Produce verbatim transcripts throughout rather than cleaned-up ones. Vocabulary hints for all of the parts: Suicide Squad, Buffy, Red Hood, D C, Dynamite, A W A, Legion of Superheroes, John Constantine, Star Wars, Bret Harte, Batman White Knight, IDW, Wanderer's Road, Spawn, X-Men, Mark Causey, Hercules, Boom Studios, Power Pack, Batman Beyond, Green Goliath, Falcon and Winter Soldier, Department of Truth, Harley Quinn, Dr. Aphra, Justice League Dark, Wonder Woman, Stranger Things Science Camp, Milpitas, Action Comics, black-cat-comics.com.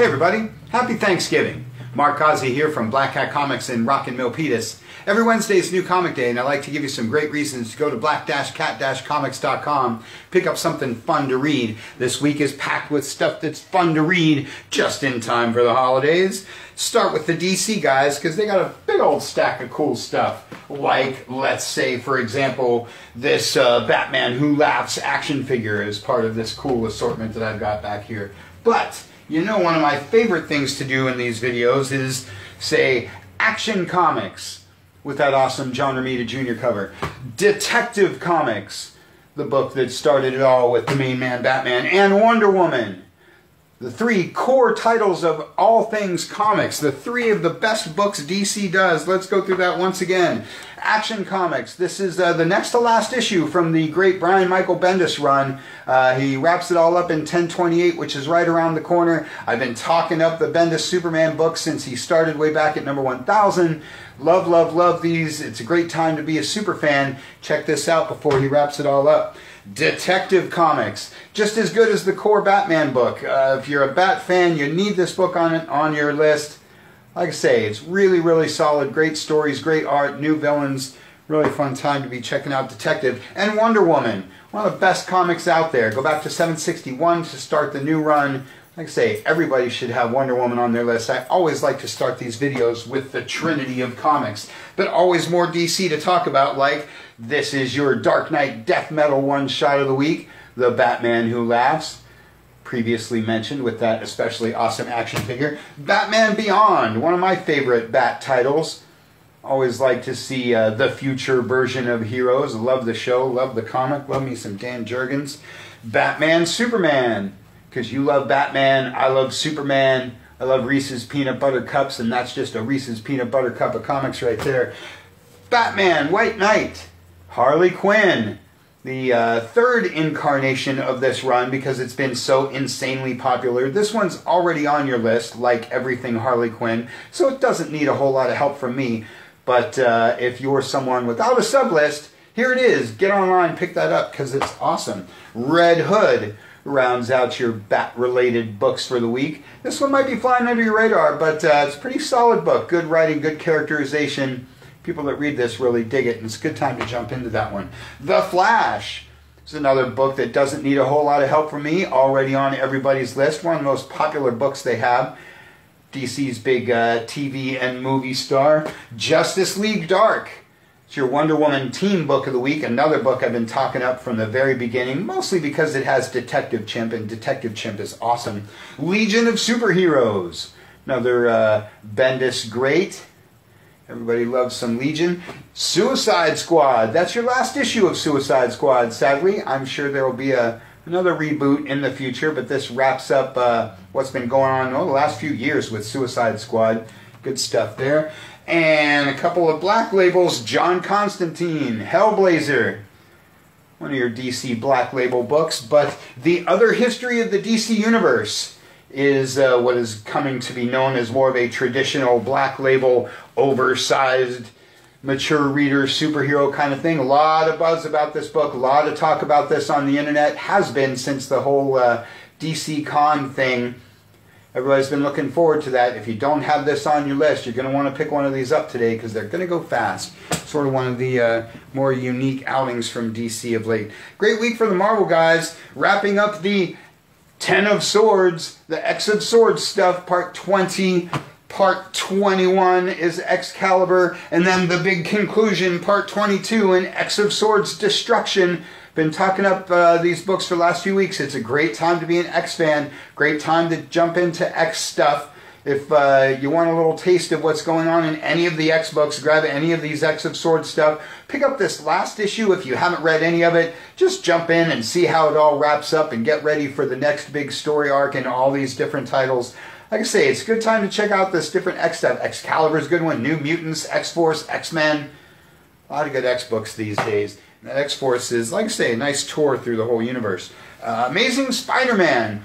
Hey everybody, happy Thanksgiving. Mark Causey here from Black Cat Comics in Rockin' Milpitas. Every Wednesday is New Comic Day, and I like to give you some great reasons to go to black cat comics dot com, pick up something fun to read. This week is packed with stuff that's fun to read just in time for the holidays. Start with the D C guys, because they got a big old stack of cool stuff. Like, let's say, for example, this uh, Batman Who Laughs action figure is part of this cool assortment that I've got back here. But you know, one of my favorite things to do in these videos is, say, Action Comics, with that awesome John Romita Junior cover. Detective Comics, the book that started it all with the main man Batman, and Wonder Woman. The three core titles of all things comics, the three of the best books D C does. Let's go through that once again. Action Comics, this is uh, the next to last issue from the great Brian Michael Bendis run. Uh, he wraps it all up in ten twenty-eight, which is right around the corner. I've been talking up the Bendis Superman book since he started way back at number one thousand. Love, love, love these. It's a great time to be a super fan. Check this out before he wraps it all up. Detective Comics, just as good as the core Batman book. Uh, if you're a Bat fan, you need this book on on your list. Like I say, it's really, really solid. Great stories, great art, new villains. Really fun time to be checking out Detective. And Wonder Woman, one of the best comics out there. Go back to seven sixty-one to start the new run. Like I say, everybody should have Wonder Woman on their list. I always like to start these videos with the trinity of comics. But always more D C to talk about, like this is your Dark Knight Death Metal one-shot of the week, the Batman Who Laughs, previously mentioned with that especially awesome action figure. Batman Beyond, one of my favorite Bat titles. Always like to see uh, the future version of heroes. Love the show, love the comic, love me some Dan Jurgens. Batman Superman, because you love Batman, I love Superman, I love Reese's Peanut Butter Cups, and that's just a Reese's Peanut Butter Cup of comics right there. Batman, White Knight, Harley Quinn, the uh, third incarnation of this run because it's been so insanely popular. This one's already on your list, like everything Harley Quinn, so it doesn't need a whole lot of help from me. But uh, if you're someone without a sublist, here it is. Get online, pick that up because it's awesome. Red Hood rounds out your bat-related books for the week. This one might be flying under your radar, but uh, it's a pretty solid book. Good writing, good characterization. People that read this really dig it, and it's a good time to jump into that one. The Flash is another book that doesn't need a whole lot of help from me. Already on everybody's list. One of the most popular books they have. D C's big uh, T V and movie star. Justice League Dark. It's your Wonder Woman team book of the week, another book I've been talking up from the very beginning, mostly because it has Detective Chimp, and Detective Chimp is awesome. Legion of Superheroes, another uh, Bendis great. Everybody loves some Legion. Suicide Squad, that's your last issue of Suicide Squad, sadly. I'm sure there will be a, another reboot in the future, but this wraps up uh, what's been going on over the last few years with Suicide Squad. Good stuff there. And a couple of black labels, John Constantine, Hellblazer, one of your D C black label books, but the other history of the D C Universe is uh, what is coming to be known as more of a traditional black label, oversized, mature reader, superhero kind of thing. A lot of buzz about this book, a lot of talk about this on the internet, has been since the whole uh, D C Con thing. Everybody's been looking forward to that. If you don't have this on your list, you're going to want to pick one of these up today because they're going to go fast. Sort of one of the uh, more unique outings from D C of late. Great week for the Marvel guys. Wrapping up the Ten of Swords, the X of Swords stuff, part twenty. Part twenty-one is Excalibur. And then the big conclusion, part twenty-two, in X of Swords Destruction. Been talking up uh, these books for the last few weeks. It's a great time to be an X fan. Great time to jump into X stuff. If uh, you want a little taste of what's going on in any of the X books, grab any of these X of Swords stuff. Pick up this last issue if you haven't read any of it. Just jump in and see how it all wraps up and get ready for the next big story arc and all these different titles. Like I say, it's a good time to check out this different X stuff. Excalibur's a good one. New Mutants, X-Force, X-Men. A lot of good X books these days. That X-Force is, like I say, a nice tour through the whole universe. Uh, Amazing Spider-Man,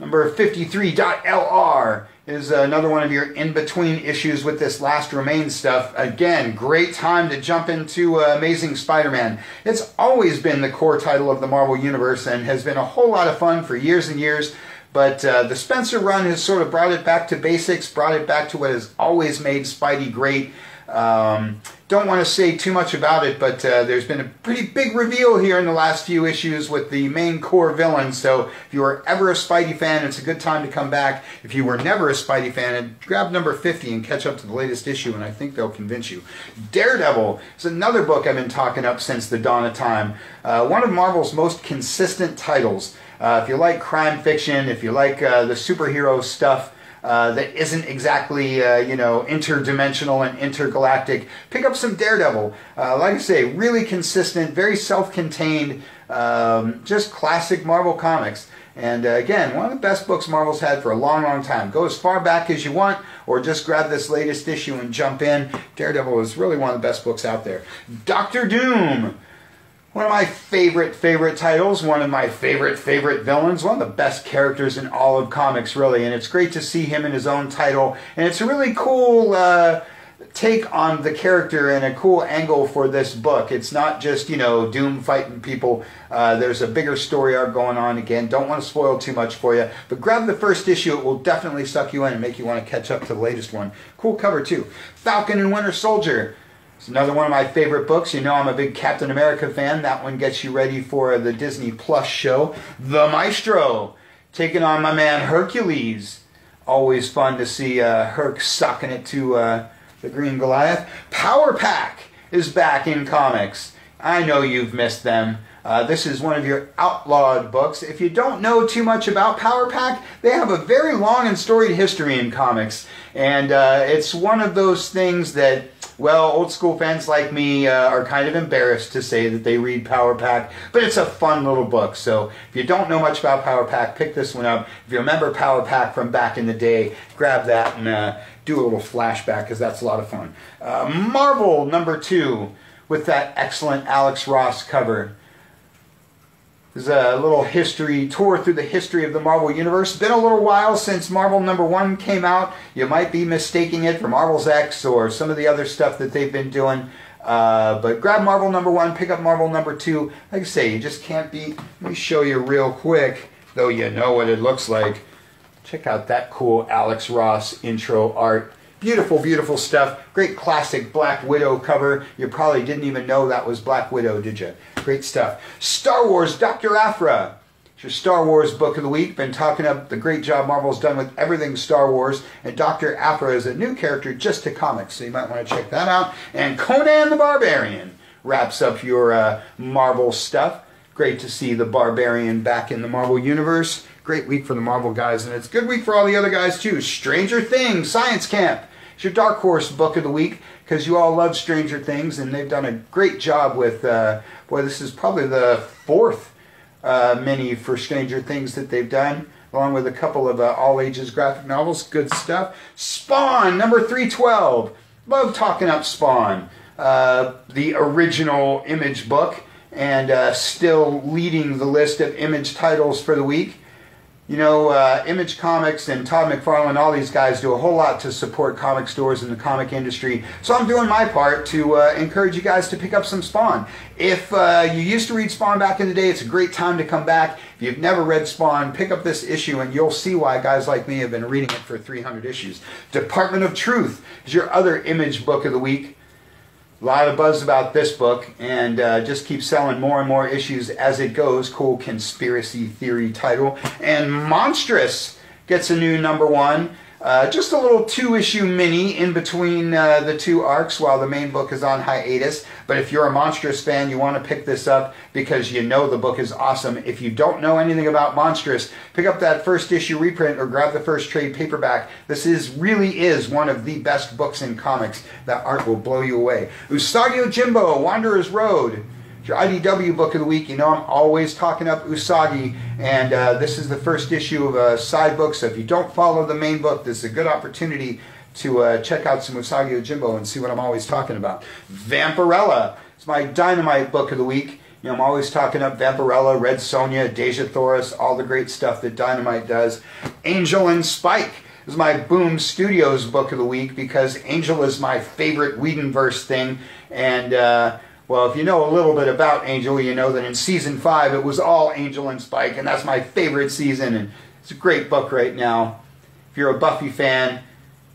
number fifty-three L R, is another one of your in-between issues with this Last Remains stuff. Again, great time to jump into uh, Amazing Spider-Man. It's always been the core title of the Marvel Universe and has been a whole lot of fun for years and years. But uh, the Spencer run has sort of brought it back to basics, brought it back to what has always made Spidey great. Um, don't want to say too much about it, but uh, there's been a pretty big reveal here in the last few issues with the main core villain. So if you were ever a Spidey fan, it's a good time to come back. If you were never a Spidey fan, grab number fifty and catch up to the latest issue, and I think they'll convince you. Daredevil is another book I've been talking up since the dawn of time. Uh, one of Marvel's most consistent titles. Uh, if you like crime fiction, if you like uh, the superhero stuff, Uh, that isn't exactly, uh, you know, interdimensional and intergalactic. Pick up some Daredevil. Uh, like I say, really consistent, very self-contained, um, just classic Marvel comics. And uh, again, one of the best books Marvel's had for a long, long time. Go as far back as you want, or just grab this latest issue and jump in. Daredevil is really one of the best books out there. Doctor Doom. One of my favorite, favorite titles, one of my favorite, favorite villains, one of the best characters in all of comics, really. And it's great to see him in his own title. And it's a really cool uh, take on the character and a cool angle for this book. It's not just, you know, Doom fighting people. Uh, there's a bigger story arc going on. Again, don't want to spoil too much for you. But grab the first issue. It will definitely suck you in and make you want to catch up to the latest one. Cool cover, too. Falcon and Winter Soldier. It's another one of my favorite books. You know I'm a big Captain America fan. That one gets you ready for the Disney Plus show. The Maestro, taking on my man Hercules. Always fun to see uh, Herc sucking it to uh, the Green Goliath. Power Pack is back in comics. I know you've missed them. Uh, this is one of your outlawed books. If you don't know too much about Power Pack, they have a very long and storied history in comics. And uh, it's one of those things that, well, old school fans like me uh, are kind of embarrassed to say that they read Power Pack. But it's a fun little book. So if you don't know much about Power Pack, pick this one up. If you remember Power Pack from back in the day, grab that and uh, do a little flashback, because that's a lot of fun. Uh, Marvel number two, with that excellent Alex Ross cover. There's a little history tour through the history of the Marvel Universe. Been a little while since Marvel number one came out. You might be mistaking it for Marvel's X or some of the other stuff that they've been doing. Uh, but grab Marvel number one, pick up Marvel number two. Like I say, you just can't beat. Let me show you real quick, though you know what it looks like. Check out that cool Alex Ross intro art. Beautiful, beautiful stuff. Great classic Black Widow cover. You probably didn't even know that was Black Widow, did you? Great stuff. Star Wars, Doctor Aphra. It's your Star Wars book of the week. Been talking up the great job Marvel's done with everything Star Wars. And Doctor Aphra is a new character just to comics, so you might want to check that out. And Conan the Barbarian wraps up your uh, Marvel stuff. Great to see the Barbarian back in the Marvel Universe. Great week for the Marvel guys, and it's a good week for all the other guys, too. Stranger Things, Science Camp. It's your Dark Horse book of the week, because you all love Stranger Things, and they've done a great job with, uh, boy, this is probably the fourth uh, mini for Stranger Things that they've done, along with a couple of uh, all-ages graphic novels. Good stuff. Spawn, number three twelve. Love talking up Spawn, uh, the original Image book, and uh, still leading the list of Image titles for the week. You know, uh, Image Comics and Todd McFarlane, all these guys do a whole lot to support comic stores and the comic industry. So I'm doing my part to uh, encourage you guys to pick up some Spawn. If uh, you used to read Spawn back in the day, it's a great time to come back. If you've never read Spawn, pick up this issue and you'll see why guys like me have been reading it for three hundred issues. Department of Truth is your other Image book of the week. A lot of buzz about this book, and uh, just keep selling more and more issues as it goes. Cool conspiracy theory title. And Monstrous gets a new number one. Uh, just a little two-issue mini in between uh, the two arcs while the main book is on hiatus. But if you're a Monstrous fan, you want to pick this up because you know the book is awesome. If you don't know anything about Monstrous, pick up that first issue reprint or grab the first trade paperback. This is really is one of the best books in comics. That art will blow you away. Usagi Ojimbo, Wanderer's Road. Your I D W book of the week. You know I'm always talking up Usagi, and uh, this is the first issue of a side book, so if you don't follow the main book, this is a good opportunity to uh, check out some Usagi Ojimbo and see what I'm always talking about. Vampirella. It's my Dynamite book of the week. You know, I'm always talking up Vampirella, Red Sonja, Dejah Thoris, all the great stuff that Dynamite does. Angel and Spike. This is my Boom Studios book of the week because Angel is my favorite Whedonverse thing, and uh, well, if you know a little bit about Angel, you know that in Season five it was all Angel and Spike, and that's my favorite season, and It's a great book right now. If you're a Buffy fan,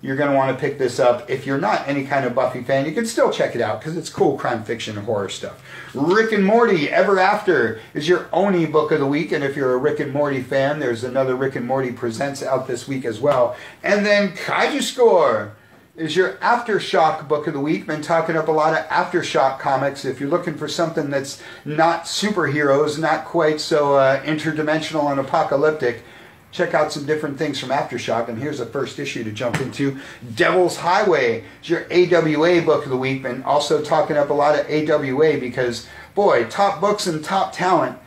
you're going to want to pick this up. If you're not any kind of Buffy fan, you can still check it out because it's cool crime fiction and horror stuff. Rick and Morty Ever After is your only book of the week, and if you're a Rick and Morty fan, there's another Rick and Morty Presents out this week as well. And then Kaiju Score is your Aftershock book of the week. Been talking up a lot of Aftershock comics. If you're looking for something that's not superheroes, not quite so uh, interdimensional and apocalyptic, check out some different things from Aftershock, and here's the first issue to jump into. Devil's Highway is your A W A book of the week, and also talking up a lot of A W A because, boy, top books and top talent,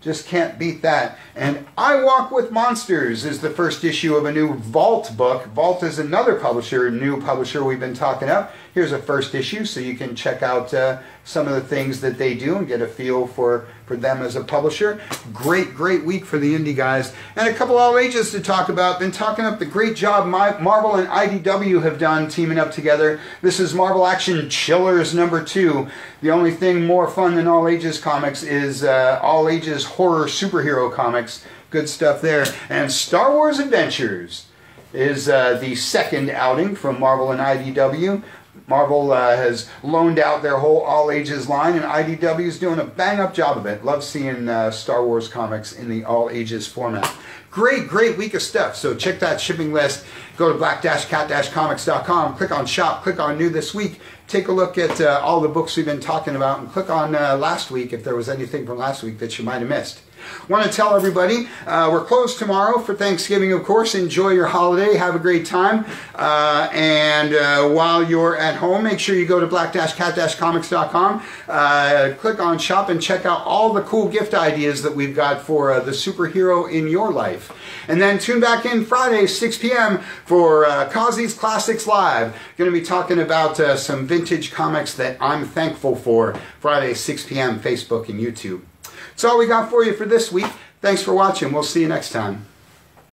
just can't beat that. And I Walk with Monsters is the first issue of a new Vault book. Vault is another publisher, new publisher we've been talking up. Here's a first issue, so you can check out uh, some of the things that they do and get a feel for, for them as a publisher. Great, great week for the indie guys. And a couple all ages to talk about. Been talking up the great job Marvel and I D W have done teaming up together. This is Marvel Action Chillers number two. The only thing more fun than all ages comics is uh, all ages horror superhero comics. Good stuff there. And Star Wars Adventures is uh, the second outing from Marvel and I D W. Marvel uh, has loaned out their whole all-ages line, and I D W is doing a bang-up job of it. Love seeing uh, Star Wars comics in the all-ages format. Great, great week of stuff, so check that shipping list. Go to black cat comics dot com, click on Shop, click on New This Week. Take a look at uh, all the books we've been talking about, and click on uh, last week if there was anything from last week that you might have missed. Want to tell everybody, uh, we're closed tomorrow for Thanksgiving, of course. Enjoy your holiday. Have a great time. Uh, and uh, while you're at home, make sure you go to black cat comics dot com. Uh, click on Shop and check out all the cool gift ideas that we've got for uh, the superhero in your life. And then tune back in Friday, six p m for uh, Causey's Classics Live. Going to be talking about uh, some vintage comics that I'm thankful for. Friday, six p m, Facebook and YouTube. That's all we got for you for this week. Thanks for watching. We'll see you next time.